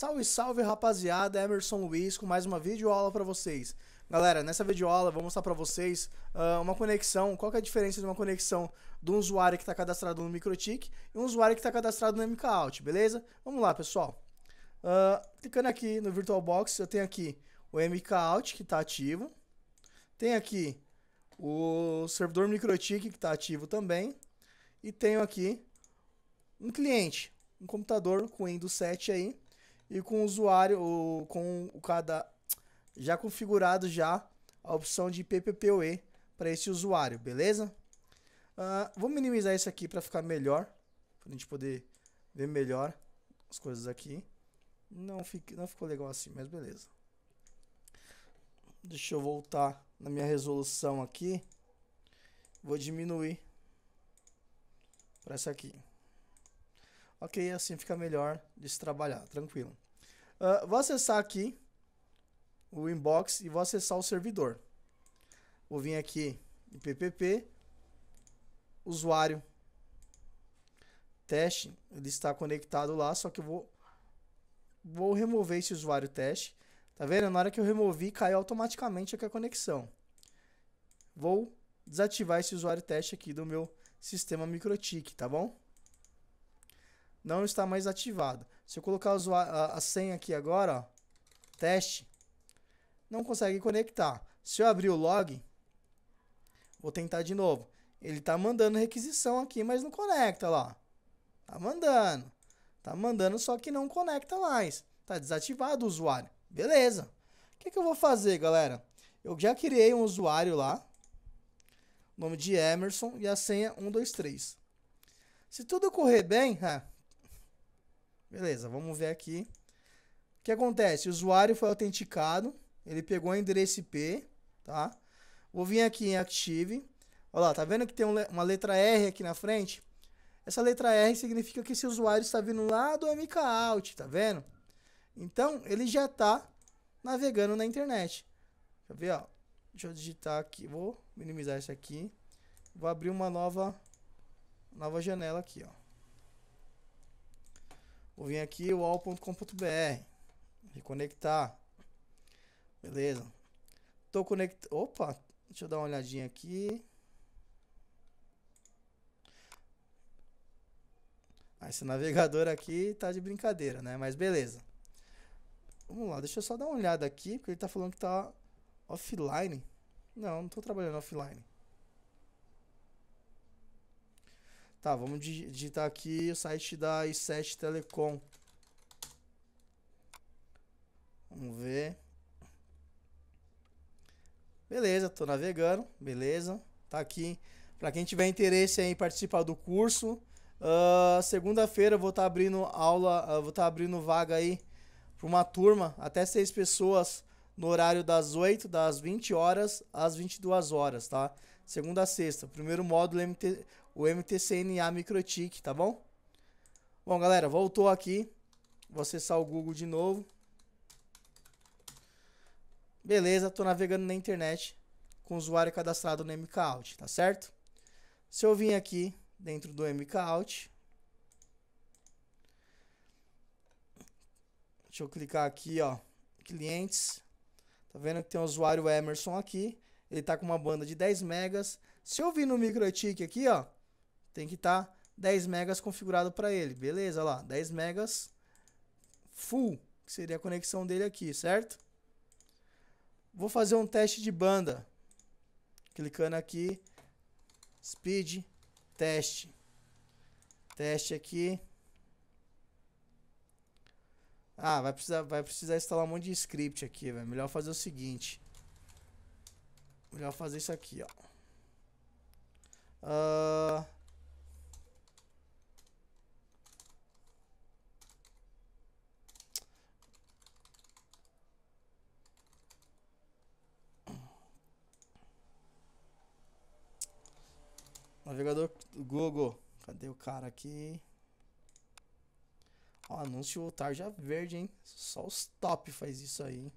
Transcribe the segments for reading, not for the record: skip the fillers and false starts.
Salve, salve, rapaziada, Emerson Luiz com mais uma videoaula para vocês. Galera, nessa videoaula vou mostrar para vocês uma conexão. Qual que é a diferença de uma conexão de um usuário que está cadastrado no MikroTik e um usuário que está cadastrado no MK-Auth, beleza? Vamos lá, pessoal. Clicando aqui no VirtualBox, eu tenho aqui o MK-Auth que está ativo. Tenho aqui o servidor MikroTik que está ativo também. E tenho aqui um cliente, um computador com Windows 7 aí. E com o usuário, já configurado já a opção de PPPoE para esse usuário, beleza? Vou minimizar isso aqui para ficar melhor, para a gente poder ver melhor as coisas aqui. Não ficou legal assim, mas beleza. Deixa eu voltar na minha resolução aqui. Vou diminuir para essa aqui. Ok, assim fica melhor de se trabalhar, tranquilo. Vou acessar aqui o inbox e vou acessar o servidor. Vou vir aqui em PPP, usuário, teste, ele está conectado lá, só que eu vou remover esse usuário teste. Tá vendo? Na hora que eu removi, caiu automaticamente aqui a conexão. Vou desativar esse usuário teste aqui do meu sistema MikroTik, tá bom? Não está mais ativado. Se eu colocar a senha aqui agora, ó, teste, não consegue conectar. Se eu abrir o log, vou tentar de novo. Ele está mandando requisição aqui, mas não conecta lá. Tá mandando, só que não conecta mais. Tá desativado o usuário. Beleza. O que eu vou fazer, galera? Eu já criei um usuário lá, nome de Emerson e a senha 123. Se tudo correr bem, beleza, vamos ver aqui. O que acontece? O usuário foi autenticado, ele pegou o endereço IP, tá? Vou vir aqui em Active. Olha lá, tá vendo que tem uma letra R aqui na frente? Essa letra R significa que esse usuário está vindo lá do MK-Auth, tá vendo? Então, ele já está navegando na internet. Quer ver, ó? Deixa eu digitar aqui, vou minimizar isso aqui. Vou abrir uma nova janela aqui, ó. Vou vir aqui o all.com.br, reconectar, beleza? Tô conectado. Opa, deixa eu dar uma olhadinha aqui. Esse navegador aqui tá de brincadeira, né? Mas beleza. Vamos lá, deixa eu só dar uma olhada aqui, porque ele tá falando que tá offline. Não tô trabalhando offline. Tá, vamos digitar aqui o site da i7 Telecom. Vamos ver. Beleza, tô navegando, beleza. Tá aqui. Para quem tiver interesse em participar do curso, segunda-feira eu vou estar abrindo aula, vou estar abrindo vaga aí para uma turma, até 6 pessoas no horário das 8, das 20 horas às 22 horas, tá? Segunda a sexta, primeiro módulo o MTCNA MikroTik, tá bom? Bom, galera, voltou aqui. Vou acessar o Google de novo. Beleza, tô navegando na internet com o usuário cadastrado no MK-Auth, tá certo? Se eu vim aqui dentro do MK-Auth, deixa eu clicar aqui, ó, clientes. Tá vendo que tem o usuário Emerson aqui. Ele tá com uma banda de 10 megas. Se eu vir no MikroTik aqui, ó, tem que estar 10 megas configurado para ele. Beleza, olha lá, 10 megas full, que seria a conexão dele aqui, certo? Vou fazer um teste de banda. Clicando aqui, speed, teste. Teste aqui. Ah, vai precisar instalar um monte de script aqui, velho. Melhor fazer o seguinte. Melhor fazer isso aqui, ó. Navegador Google. Cadê o cara aqui? Ó, anúncio tarja verde, hein? Só os top faz isso aí, hein?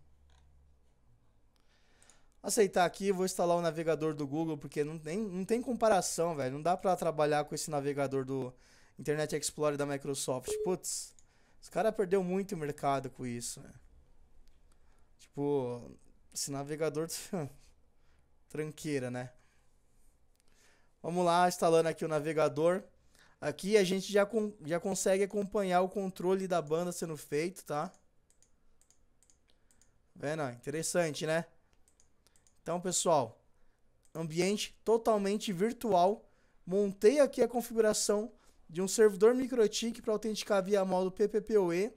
Aceitar aqui, vou instalar o navegador do Google, porque não tem comparação, velho. Não dá pra trabalhar com esse navegador do Internet Explorer da Microsoft. Putz, Os caras perderam muito mercado com isso, né? Tipo, esse navegador... tranqueira, né? Vamos lá, instalando aqui o navegador. Aqui a gente já consegue acompanhar o controle da banda sendo feito, tá? Vendo? Interessante, né? Então, pessoal, ambiente totalmente virtual. Montei aqui a configuração de um servidor MikroTik para autenticar via módulo PPPoE.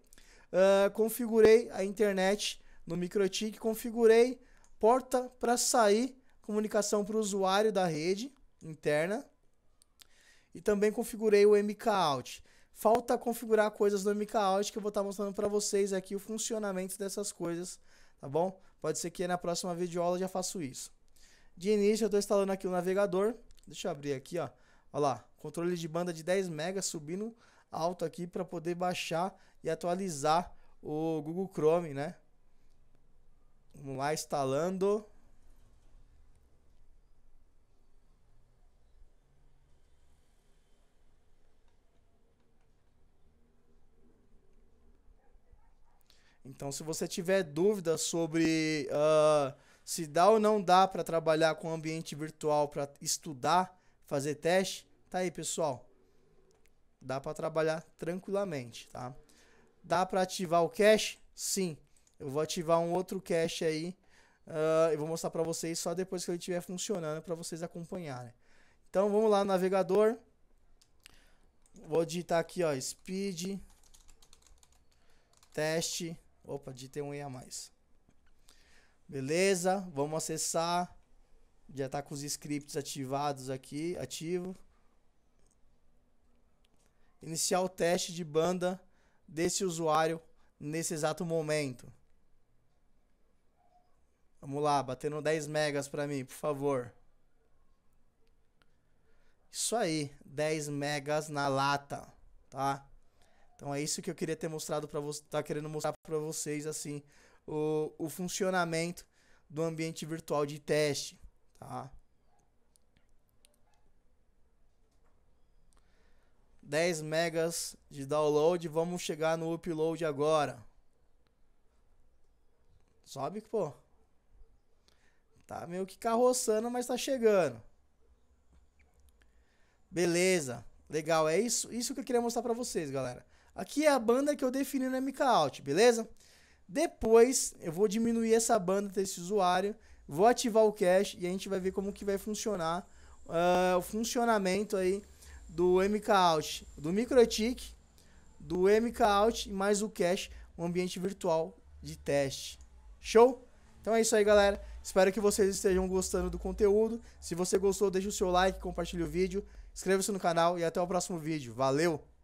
Configurei a internet no MikroTik. Configurei porta para sair, comunicação para o usuário da rede interna. E também configurei o MK-Auth. Falta configurar coisas no MK-Auth que eu vou estar mostrando para vocês aqui o funcionamento dessas coisas, tá bom? Pode ser que na próxima videoaula eu já faço isso. De início eu estou instalando aqui o navegador. Deixa eu abrir aqui, ó. Olha lá, controle de banda de 10 MB subindo alto aqui para poder baixar e atualizar o Google Chrome, né? Vamos lá, instalando. Então, se você tiver dúvida sobre se dá ou não dá para trabalhar com ambiente virtual para estudar, fazer teste, tá aí, pessoal. Dá para trabalhar tranquilamente, tá? Dá para ativar o cache? Sim. Eu vou ativar um outro cache aí e vou mostrar para vocês só depois que ele estiver funcionando para vocês acompanharem. Então, vamos lá no navegador. Vou digitar aqui, ó, speed teste. Opa, digitei um E a mais. Beleza, vamos acessar. Já tá com os scripts ativados aqui, ativo. Iniciar o teste de banda desse usuário nesse exato momento. Vamos lá, batendo 10 megas para mim, por favor. Isso aí, 10 megas na lata, tá? Então é isso que eu queria ter mostrado para vocês, tá querendo mostrar para vocês assim, o funcionamento do ambiente virtual de teste, tá? 10 megas de download, vamos chegar no upload agora. Sobe, pô. Tá meio que carroçando, mas tá chegando. Beleza, legal, é isso que eu queria mostrar para vocês, galera. Aqui é a banda que eu defini no MK-Auth, beleza? Depois eu vou diminuir essa banda desse usuário, vou ativar o cache e a gente vai ver como que vai funcionar o funcionamento aí do MK-Auth, do MikroTik, do MK-Auth e mais o cache, um ambiente virtual de teste. Show? Então é isso aí, galera. Espero que vocês estejam gostando do conteúdo. Se você gostou, deixa o seu like, compartilha o vídeo, inscreva-se no canal e até o próximo vídeo. Valeu!